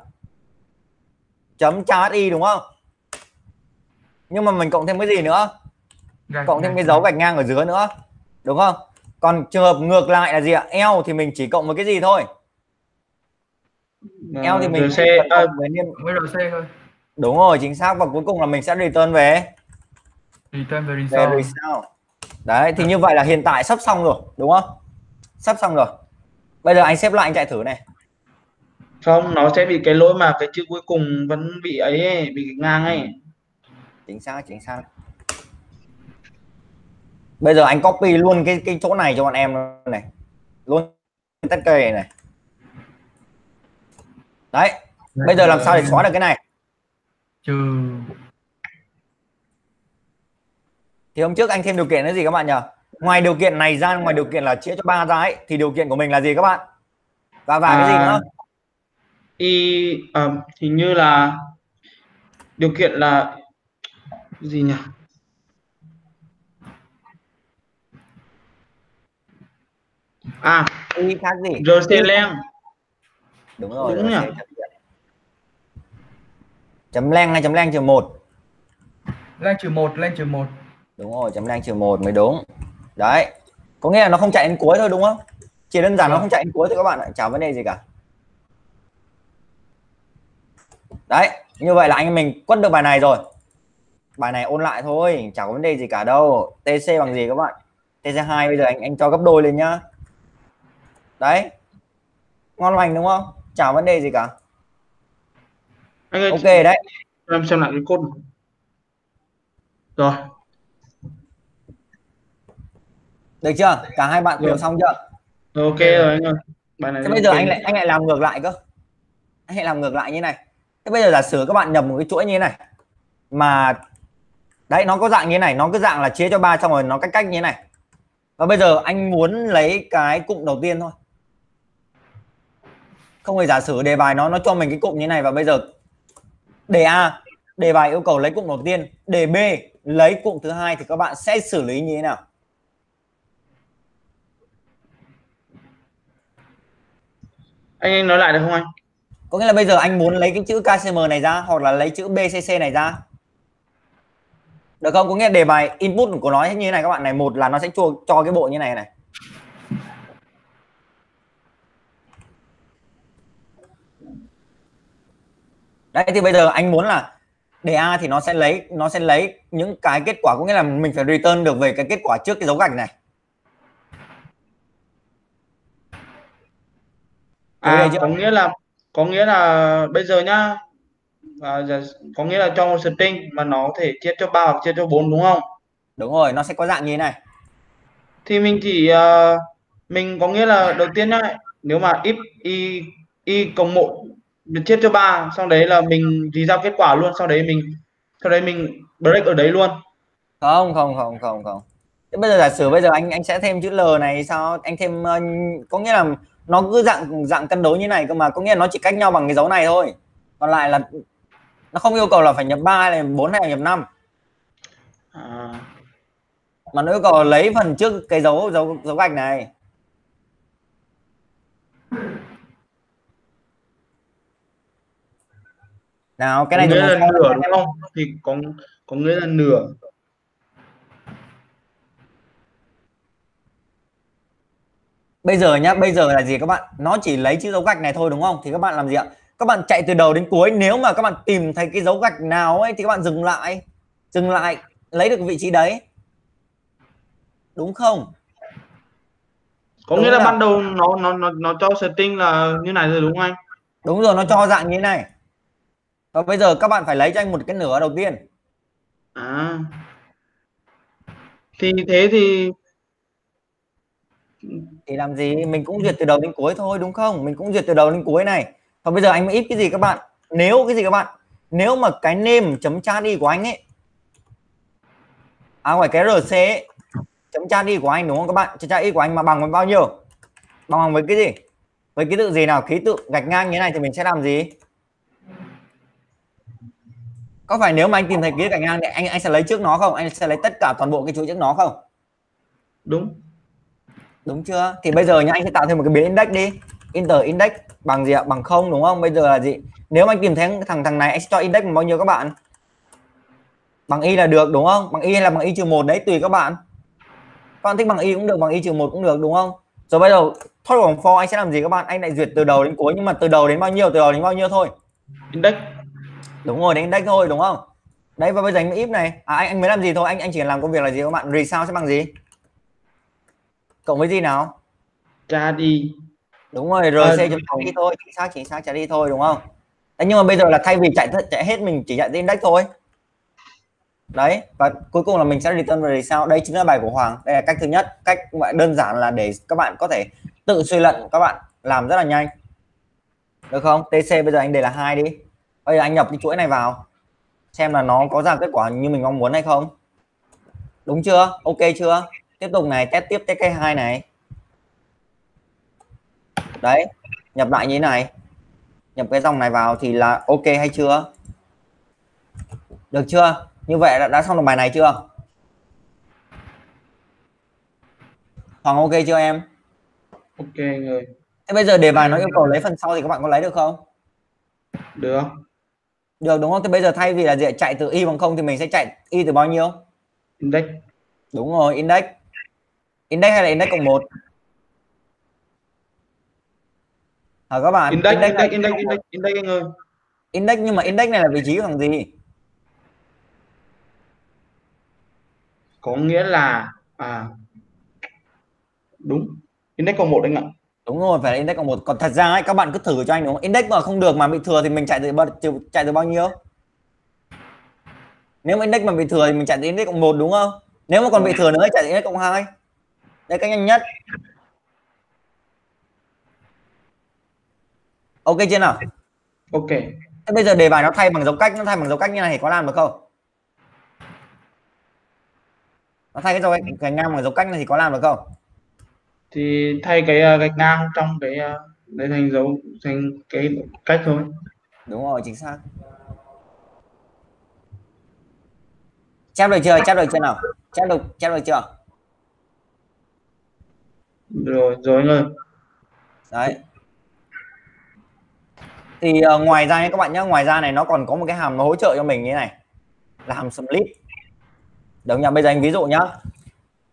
Chấm .hi đúng không? Nhưng mà mình cộng thêm cái gì nữa? Cộng thêm cái dấu gạch ngang ở dưới nữa, đúng không? Còn trường hợp ngược lại là gì ạ? L thì mình chỉ cộng với cái gì thôi? L thì mình cộng với RC thôi. Đúng rồi, chính xác. Và cuối cùng là mình sẽ return về result. Đấy, thì như vậy là hiện tại sắp xong rồi, đúng không? Sắp xong rồi. Bây giờ anh xếp lại anh chạy thử này. Không, nó sẽ bị cái lỗi mà cái chữ cuối cùng vẫn bị ấy, bị ngang ấy. Chính xác, chính xác. Bây giờ anh copy luôn cái chỗ này cho bọn em này. Luôn tất cây này, này. Đấy, bây giờ làm sao để xóa được cái này? Trừ. Thì hôm trước anh thêm điều kiện là gì các bạn nhỉ? Ngoài điều kiện này ra, ngoài điều kiện là chữa cho 3 ra ấy, thì điều kiện của mình là gì các bạn? Và cái gì nữa? Hình như là điều kiện là gì nhỉ? À, khác gì? Rclen. Đúng rồi. Đúng nhỉ? Chấm len hay chấm len trừ 1? Len trừ 1, len trừ 1. Đúng rồi, chấm len trừ 1 mới đúng. Đấy. Có nghĩa là nó không chạy đến cuối thôi đúng không? Chỉ đơn giản nó không chạy đến cuối thôi các bạn ạ, chả vấn đề gì cả. Đấy, như vậy là anh em mình quất được bài này rồi. Bài này ôn lại thôi, chả có vấn đề gì cả đâu. TC bằng gì các bạn? TC2 bây giờ anh cho gấp đôi lên nhá. Đấy. Ngon lành đúng không? Chả vấn đề gì cả. Anh ơi, ok đấy. Em xem lại cái code. Rồi. Được chưa? Cả hai bạn đều xong chưa? Ok rồi anh ơi. Bài này thế bây giờ anh lại làm ngược lại cơ. Anh lại làm ngược lại như này. Thế bây giờ giả sử các bạn nhập một cái chuỗi như thế này mà đấy, nó có dạng như thế này, nó cứ dạng là chia cho 3 xong rồi nó cách như thế này. Và bây giờ anh muốn lấy cái cụm đầu tiên thôi. Không hề giả sử đề bài nó cho mình cái cụm như thế này, và bây giờ đề A đề bài yêu cầu lấy cụm đầu tiên, đề B lấy cụm thứ hai thì các bạn sẽ xử lý như thế nào? Anh nói lại được không anh? Có nghĩa là bây giờ anh muốn lấy cái chữ KCM này ra hoặc là lấy chữ BCC này ra. Được không? Có nghĩa là đề bài input của nó như thế này các bạn này. Một là nó sẽ cho cái bộ như này này. Đấy thì bây giờ anh muốn là đề A thì nó sẽ lấy những cái kết quả, có nghĩa là mình phải return được về cái kết quả trước cái dấu gạch này. À, có nghĩa là bây giờ nhá, có nghĩa là trong string mà nó thể chia cho 3 hoặc chia cho 4 đúng không? Đúng rồi, nó sẽ có dạng như thế này. Thì mình chỉ mình có nghĩa là đầu tiên nhá, nếu mà if y cộng 1 được chia cho 3, sau đấy là mình thì ra kết quả luôn, sau đấy mình break ở đấy luôn. Không. Thế bây giờ giả sử bây giờ anh sẽ thêm chữ L này sao? Anh thêm có nghĩa là nó cứ dạng cân đối như này cơ mà, có nghĩa là nó chỉ cách nhau bằng cái dấu này thôi. Còn lại là nó không yêu cầu là phải nhập 3 này, 4 này, nhập 5. À. Mà nó yêu cầu lấy phần trước cái dấu gạch này. Nào, cái này là nửa đúng không? Thì có nghĩa là nửa. Bây giờ nhá, bây giờ là gì các bạn? Nó chỉ lấy chữ dấu gạch này thôi đúng không? Thì các bạn làm gì ạ? Các bạn chạy từ đầu đến cuối, nếu mà các bạn tìm thấy cái dấu gạch nào ấy thì các bạn dừng lại lấy được vị trí đấy. Đúng không? Có nghĩa là ban đầu nó cho string là như này rồi đúng không anh? Đúng rồi, nó cho dạng như thế này. Và bây giờ các bạn phải lấy cho anh một cái nửa đầu tiên. À. Thì thế thì làm gì, mình cũng duyệt từ đầu đến cuối thôi đúng không? Mình cũng duyệt từ đầu đến cuối này. Và bây giờ anh ít cái gì các bạn? Nếu mà cái name chấm chat đi của anh ấy, à ngoài cái rc ấy, chấm chat đi của anh đúng không các bạn? Chấm chat đi của anh mà bằng với bao nhiêu? Bằng với cái gì? Với ký tự gì nào? Ký tự gạch ngang như thế này thì mình sẽ làm gì? Có phải nếu mà anh tìm thấy ký tự gạch ngang thì anh sẽ lấy trước nó không? Anh sẽ lấy tất cả toàn bộ cái chuỗi trước nó không? Đúng. Đúng chưa? Thì bây giờ nhá, anh sẽ tạo thêm một cái biến index đi. Enter index bằng gì ạ? Bằng 0 đúng không? Bây giờ là gì? Nếu mà anh tìm thấy thằng này, anh sẽ cho index bằng bao nhiêu các bạn? Bằng y là được đúng không? Bằng y hay là bằng y-1 đấy, tùy các bạn. Các bạn thích bằng y cũng được, bằng y-1 cũng được đúng không? Rồi bây giờ thoát vòng for anh sẽ làm gì các bạn? Anh lại duyệt từ đầu đến cuối, nhưng mà từ đầu đến bao nhiêu? Từ đầu đến bao nhiêu thôi? Index. Đúng rồi, đến index thôi đúng không? Đấy, và bây giờ anh mới if này. À anh mới làm gì thôi, anh chỉ làm công việc là gì các bạn? Result sẽ bằng gì? Cộng với gì nào? Char đi. Đúng rồi, RC chấm chạy đi thôi, chính xác chạy đi thôi đúng không? Đấy, nhưng mà bây giờ là thay vì chạy hết mình chỉ chạy index thôi. Đấy, và cuối cùng là mình sẽ return về sau. Đây chính là bài của Hoàng. Đây là cách thứ nhất, cách đơn giản là để các bạn có thể tự suy luận, các bạn làm rất là nhanh. Được không? TC bây giờ anh để là 2 đi. Bây giờ anh nhập cái chuỗi này vào xem là nó có ra kết quả như mình mong muốn hay không. Đúng chưa? Ok chưa? Tiếp tục này, test tiếp cái hai này. Đấy, nhập lại như thế này. Nhập cái dòng này vào thì là ok hay chưa? Được chưa? Như vậy đã xong được bài này chưa? Hoàng ok chưa em? Ok người. Thế bây giờ đề bài nó yêu cầu lấy phần sau thì các bạn có lấy được không? Được. Được đúng không? Thế bây giờ thay vì là chạy từ y bằng 0 thì mình sẽ chạy y từ bao nhiêu? Index. Đúng rồi, index. Index hay là index cộng 1? Hả các bạn? Index anh ơi. Index, nhưng mà index này là vị trí của thằng gì? Có nghĩa là đúng, index cộng 1 anh ạ. Đúng rồi, phải là index cộng 1. Còn thật ra ấy, các bạn cứ thử cho anh đúng không? Index mà không được mà bị thừa thì mình chạy từ bao nhiêu? Nếu mà index mà bị thừa thì mình chạy từ index cộng 1 đúng không? Nếu mà còn bị thừa nữa chạy từ index cộng 2. Đây cách nhanh nhất. Ok chưa nào? Ok. Thế bây giờ đề bài nó thay bằng dấu cách, nó thay bằng dấu cách như này thì có làm được không? Nó thay cái gạch ngang bằng dấu cách này thì có làm được không? Thì thay cái gạch ngang trong cái để thành dấu thành cái cách thôi. Đúng rồi, chính xác. Chép được chưa? Nào? Chép được chưa? Rồi anh ơi. Đấy. Thì ngoài ra các bạn nhé, ngoài ra này nó còn có một cái hàm nó hỗ trợ cho mình như thế này là hàm split. Đúng nhá, bây giờ anh ví dụ nhá.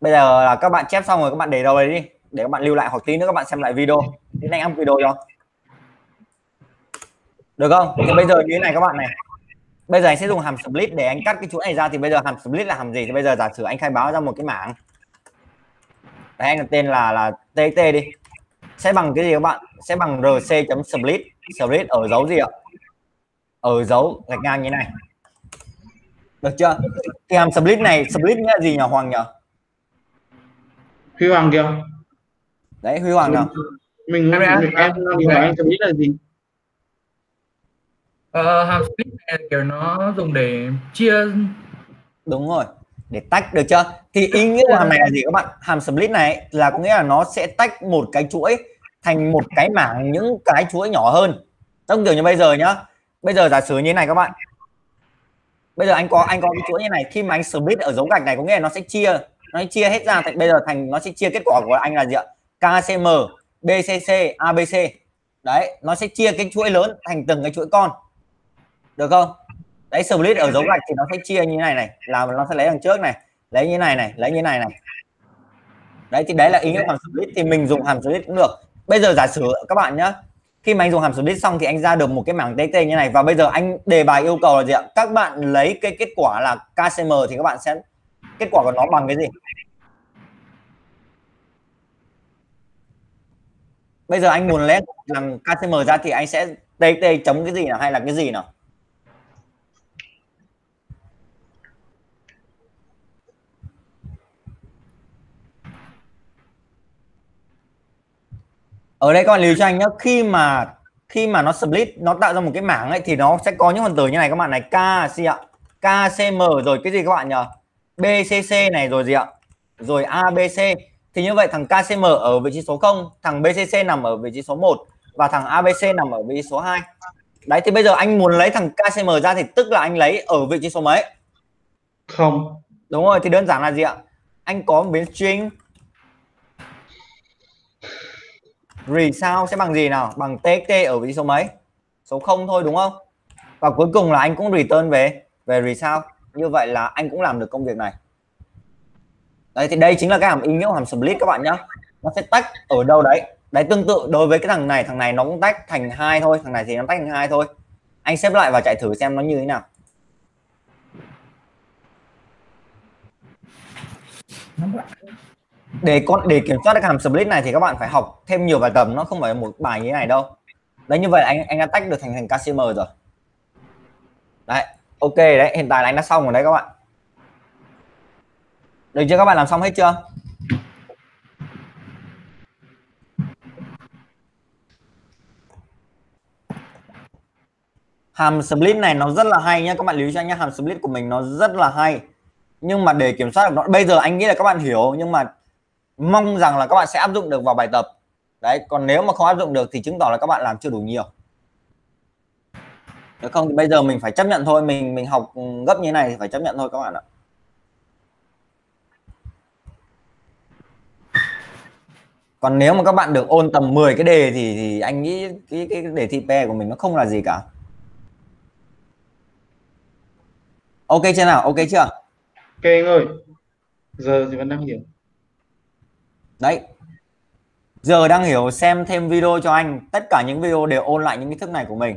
Bây giờ là các bạn chép xong rồi các bạn để đầu này đi, để các bạn lưu lại hoặc tí nữa các bạn xem lại video. Thế anh up video cho. Được không? Thì bây giờ như thế này các bạn này. Bây giờ anh sẽ dùng hàm split để anh cắt cái chuỗi này ra. Thì bây giờ hàm split là hàm gì? Thì bây giờ giả sử anh khai báo ra một cái mảng. Đấy, anh đặt tên là TXT đi. Sẽ bằng cái gì các bạn? Sẽ bằng rc.split. Split ở dấu gì ạ? Ở dấu gạch ngang như thế này. Được chưa? Thì hàm split này, split nghĩa là gì nhỉ Hoàng nhỉ? Huy Hoàng kìa. Đấy, Huy Hoàng nào? Mình hỏi anh split là gì? Hàm split này kiểu nó dùng để chia. Đúng rồi, để tách được chưa? Thì ý nghĩa của hàm này là gì các bạn? Hàm split này là có nghĩa là nó sẽ tách một cái chuỗi thành một cái mảng những cái chuỗi nhỏ hơn. Giống kiểu như bây giờ nhá. Bây giờ giả sử như thế này các bạn. Bây giờ anh có cái chuỗi như này, khi mà anh split ở dấu gạch này có nghĩa là nó sẽ chia hết ra thành, bây giờ thành nó sẽ chia kết quả của anh là gì ạ? KCM, BCC, ABC. Đấy, nó sẽ chia cái chuỗi lớn thành từng cái chuỗi con. Được không? Đấy, split ở dấu gạch thì nó sẽ chia như này này, là nó sẽ lấy đằng trước này, lấy như này này, lấy như này này. Đấy thì đấy là ý nghĩa hàm split, thì mình dùng hàm split cũng được. Bây giờ giả sử các bạn nhá, khi mà anh dùng hàm split xong thì anh ra được một cái mảng TXT như này, và bây giờ anh đề bài yêu cầu là gì ạ? Các bạn lấy cái kết quả là KCM thì các bạn sẽ kết quả của nó bằng cái gì? Bây giờ anh muốn lấy làm KCM ra thì anh sẽ TXT chấm cái gì nào, hay là cái gì nào? Ở đây các bạn lưu cho anh nhé, khi mà nó split, nó tạo ra một cái mảng ấy thì nó sẽ có những phần tử như này các bạn này, K gì ạ? KCM rồi cái gì các bạn nhỉ? BCC này rồi gì ạ? Rồi ABC. Thì như vậy thằng KCM ở vị trí số 0, thằng BCC nằm ở vị trí số 1 và thằng ABC nằm ở vị trí số 2. Đấy thì bây giờ anh muốn lấy thằng KCM ra thì tức là anh lấy ở vị trí số mấy? 0. Đúng rồi, thì đơn giản là gì ạ? Anh có một biến string result sẽ bằng gì nào? Bằng TXT ở vị trí số mấy? Số 0 thôi đúng không? Và cuối cùng là anh cũng return về result. Như vậy là anh cũng làm được công việc này. Đấy thì đây chính là cái hàm ý nghĩa của hàm split các bạn nhé. Nó sẽ tách ở đâu đấy. Đấy tương tự đối với cái thằng này nó cũng tách thành 2 thôi, thằng này thì nó tách thành 2 thôi. Anh xếp lại và chạy thử xem nó như thế nào. Để kiểm soát được hàm split này thì các bạn phải học thêm nhiều bài tập, nó không phải một bài như thế này đâu. Đấy, như vậy anh đã tách được thành customer rồi. Đấy, ok đấy, hiện tại là anh đã xong rồi đấy các bạn. Được chưa, các bạn làm xong hết chưa? Hàm split này nó rất là hay nhá, các bạn lưu ý cho anh nhá, hàm split của mình nó rất là hay. Nhưng mà để kiểm soát được nó, bây giờ anh nghĩ là các bạn hiểu, nhưng mà mong rằng là các bạn sẽ áp dụng được vào bài tập. Đấy, còn nếu mà không áp dụng được thì chứng tỏ là các bạn làm chưa đủ nhiều. Được không? Thì bây giờ mình phải chấp nhận thôi, mình học gấp như thế này thì phải chấp nhận thôi các bạn ạ. Còn nếu mà các bạn được ôn tầm 10 cái đề thì anh nghĩ cái đề thi PE của mình nó không là gì cả. Ok chưa nào? Ok chưa? Ok anh ơi. Giờ thì vẫn đang hiểu. Đấy. Giờ đang hiểu, xem thêm video cho anh. Tất cả những video đều ôn lại những cái thức này của mình.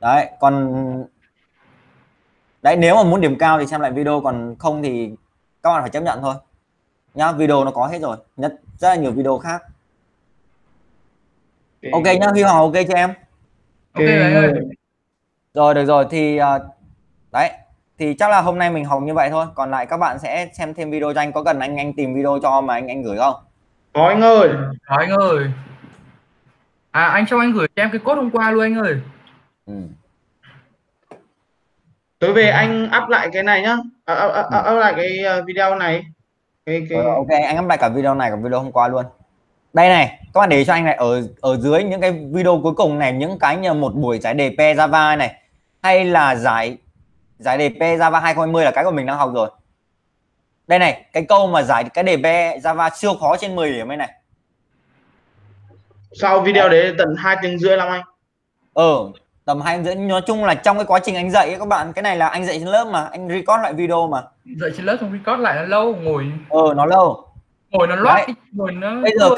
Đấy, còn đấy, nếu mà muốn điểm cao thì xem lại video, còn không thì các bạn phải chấp nhận thôi. Nhá, video nó có hết rồi. Nhất rất là nhiều video khác. Ok nhá, Huy Hoàng ok cho em. Ok anh ơi. Rồi, được rồi thì đấy, thì chắc là hôm nay mình học như vậy thôi. Còn lại các bạn sẽ xem thêm video cho anh. Có cần anh tìm video cho mà anh gửi không? Có anh ơi. Có anh ơi. À, anh cho anh gửi cho em cái code hôm qua luôn anh ơi. Ừ. Tối về anh up lại cái này nhá. Up lại cái video này. Ok, anh up lại cả video này, cả video hôm qua luôn. Đây này, các bạn để cho anh này, ở dưới những cái video cuối cùng này, những cái như một buổi giải đề PE Java này, hay là giải đề PE Java 2020 là cái của mình đang học rồi. Đây này, cái câu mà giải cái đề PE Java siêu khó trên 10 điểm này. Sau video đấy tận 2 tiếng rưỡi lắm anh. Tầm 2 tiếng rưỡi, nói chung là trong cái quá trình anh dạy ấy, các bạn, cái này là anh dạy trên lớp mà, anh record lại video mà. Dạy trên lớp xong record lại nó lâu, ngồi. Nó lâu. Ngồi nó loát, ngồi nó. Bây giờ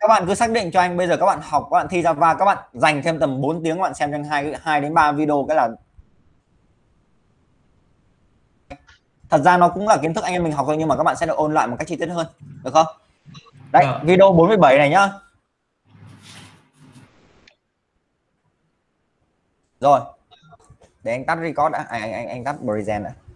các bạn cứ xác định cho anh, bây giờ các bạn học, các bạn thi Java, các bạn dành thêm tầm 4 tiếng các bạn xem trong 2 đến 3 video, cái là thật ra nó cũng là kiến thức anh em mình học thôi, nhưng mà các bạn sẽ được ôn lại một cách chi tiết hơn, được không? Đấy, video 47 này nhá. Rồi, để anh tắt record đã, anh tắt present đã.